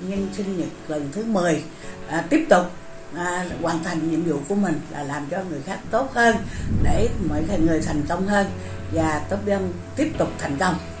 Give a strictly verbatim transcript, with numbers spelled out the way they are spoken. Nhân sinh nhật lần thứ mười, à, tiếp tục à, hoàn thành nhiệm vụ của mình là làm cho người khác tốt hơn để mọi người thành công hơn và Top Dân tiếp tục thành công.